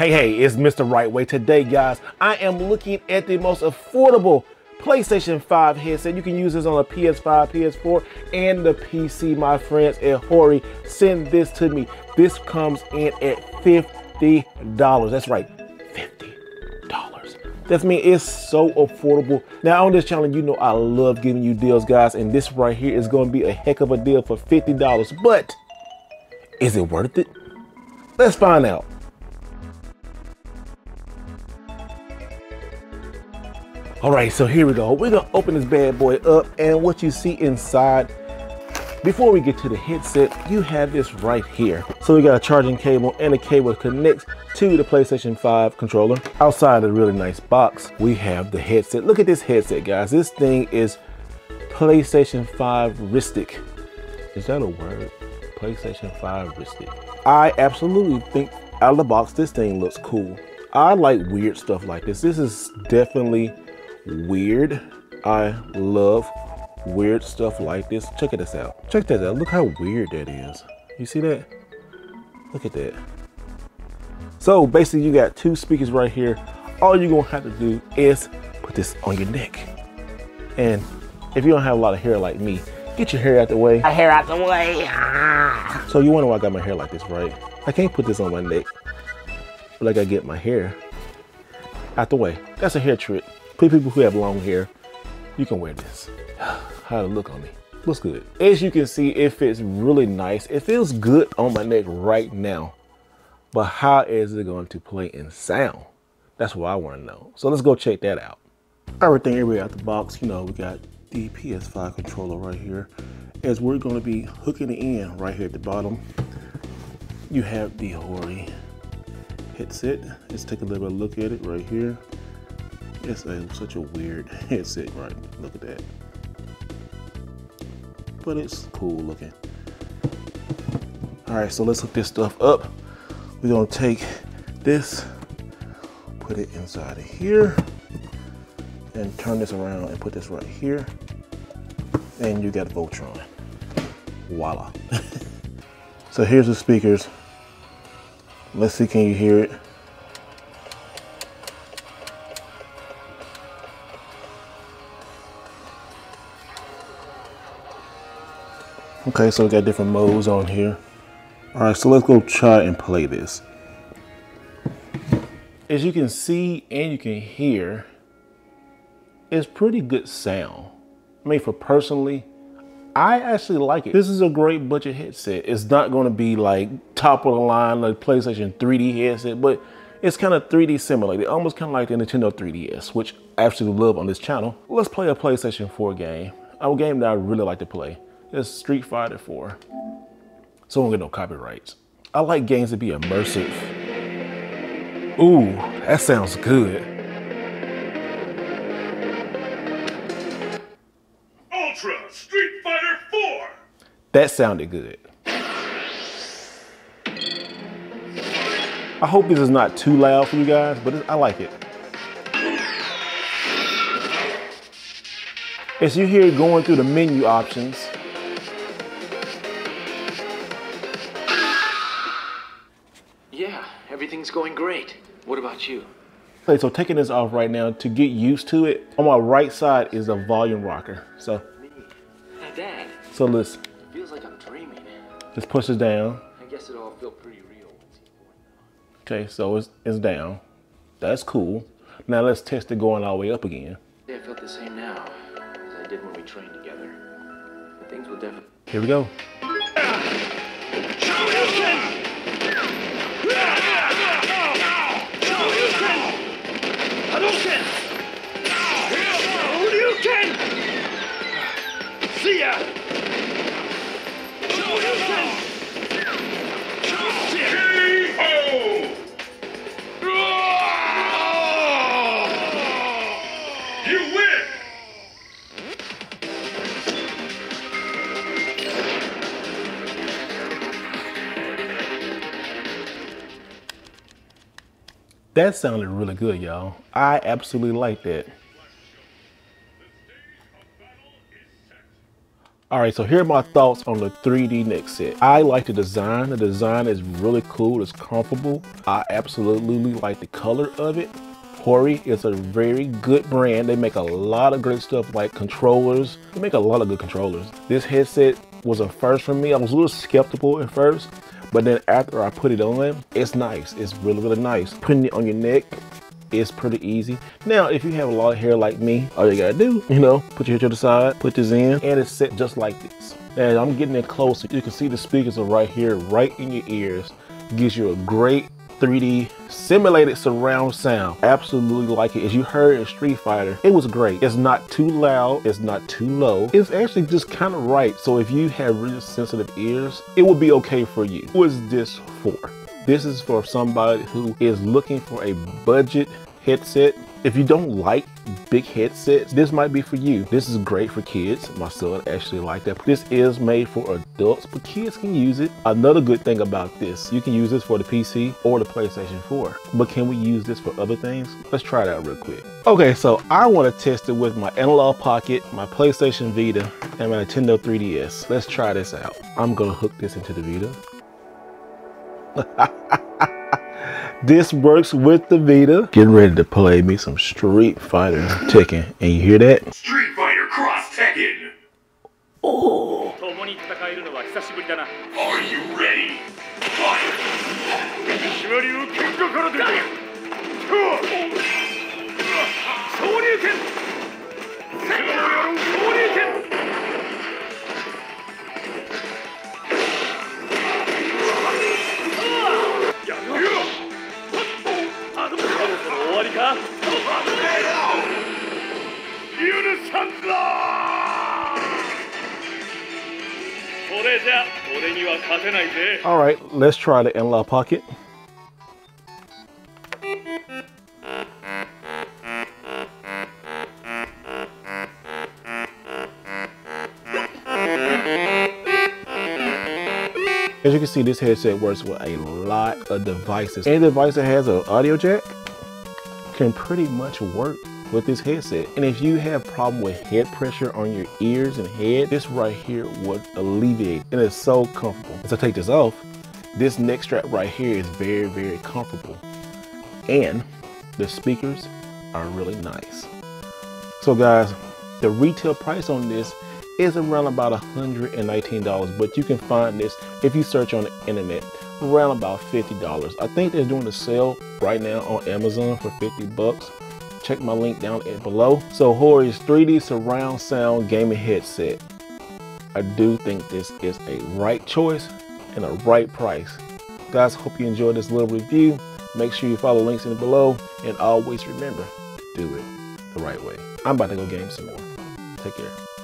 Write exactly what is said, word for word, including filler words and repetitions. Hey, hey, it's Mister Right Way. Today, guys, I am looking at the most affordable PlayStation five headset. You can use this on a P S five, P S four, and the P C. My friends at Hori send this to me. This comes in at fifty dollars. That's right, fifty dollars. That means it's so affordable. Now, on this channel, you know I love giving you deals, guys, and this right here is going to be a heck of a deal for fifty dollars. But is it worth it? Let's find out. All right, so here we go. We're gonna open this bad boy up, and what you see inside, before we get to the headset, you have this right here. So we got a charging cable and a cable that connects to the PlayStation five controller. Outside a really nice box, we have the headset. Look at this headset, guys. This thing is PlayStation five-ristic. Is that a word? PlayStation five-ristic. I absolutely think out of the box, this thing looks cool. I like weird stuff like this. This is definitely weird. I love weird stuff like this. Check this out. Check that out. Look how weird that is. You see that? Look at that. So basically you got two speakers right here. All you're gonna have to do is put this on your neck. And if you don't have a lot of hair like me, get your hair out the way. My hair out the way. Ah. So you wonder why I got my hair like this, right? I can't put this on my neck, but I gotta get my hair out the way. That's a hair trick. For people who have long hair, you can wear this. How to look on me. Looks good. As you can see, it fits really nice. It feels good on my neck right now, but how is it going to play and sound? That's what I want to know. So let's go check that out. Everything everywhere out the box, you know, we got the P S five controller right here, as we're going to be hooking it in right here at the bottom. You have the Hori headset. Let's take a little bit look at it right here. It's a, such a weird headset, right? Look at that. But it's cool looking. All right, so let's hook this stuff up. We're gonna take this, put it inside of here, and turn this around and put this right here. And you got a Voltron. Voila. So here's the speakers. Let's see, can you hear it? Okay, so we got different modes on here. All right, so let's go try and play this. As you can see and you can hear, it's pretty good sound. I mean, for personally, I actually like it. This is a great budget headset. It's not gonna be like top of the line, like PlayStation three D headset, but it's kind of three D simulated, almost kind of like the Nintendo three D S, which I absolutely love on this channel. Let's play a PlayStation four game, a game that I really like to play. It's Street Fighter four, so I don't get no copyrights. I like games to be immersive. Ooh, that sounds good. Ultra Street Fighter four. That sounded good. I hope this is not too loud for you guys, but it, I like it. As you hear going through the menu options, everything's going great. What about you? Okay, so taking this off right now to get used to it. On my right side is a volume rocker. So, Dad, so listen. It feels like I'm dreaming. Just push it down. I guess it all felt pretty real. Okay, so it's, it's down. That's cool. Now let's test it going all the way up again. Yeah, I felt the same now as I did when we trained together. But things will definitely. Here we go. See ya! You win! That sounded really good, y'all. I absolutely like that. Alright, so here are my thoughts on the three D neck set. I like the design. The design is really cool. It's comfortable. I absolutely like the color of it. Hori is a very good brand. They make a lot of great stuff like controllers. They make a lot of good controllers. This headset was a first for me. I was a little skeptical at first, but then after I put it on, it's nice. It's really, really nice. Putting it on your neck, it's pretty easy. Now, if you have a lot of hair like me, all you gotta do, you know, put your hair to the side, put this in, and it's set just like this. And I'm getting it closer. You can see the speakers are right here, right in your ears. Gives you a great three D simulated surround sound. Absolutely like it. As you heard in Street Fighter, it was great. It's not too loud. It's not too low. It's actually just kind of right. So if you have really sensitive ears, it would be okay for you. Who is this for? This is for somebody who is looking for a budget headset. If you don't like big headsets, this might be for you. This is great for kids. My son actually liked that. This is made for adults, but kids can use it. Another good thing about this, you can use this for the P C or the PlayStation four. But can we use this for other things? Let's try it out real quick. Okay, so I want to test it with my Analog Pocket, my PlayStation Vita, and my Nintendo three D S. Let's try this out. I'm going to hook this into the Vita. This works with the Vita. Getting ready to play me some Street Fighter Tekken. And you hear that? Street Fighter Cross Tekken! Oh! Are you ready? Fire! All right, let's try the Analog Pocket. As you can see, this headset works with a lot of devices. Any device that has an audio jack can pretty much work with this headset. And if you have problem with head pressure on your ears and head, this right here would alleviate. And it's so comfortable. As I take this off, this neck strap right here is very, very comfortable. And the speakers are really nice. So guys, the retail price on this is around about one hundred nineteen dollars, but you can find this if you search on the internet around about fifty dollars. I think they're doing a sale right now on Amazon for fifty bucks. Check my link down below. So Hori's three D surround sound gaming headset. I do think this is a right choice and a right price. Guys, hope you enjoyed this little review. Make sure you follow links in below, and always remember, do it the right way. I'm about to go game some more. Take care.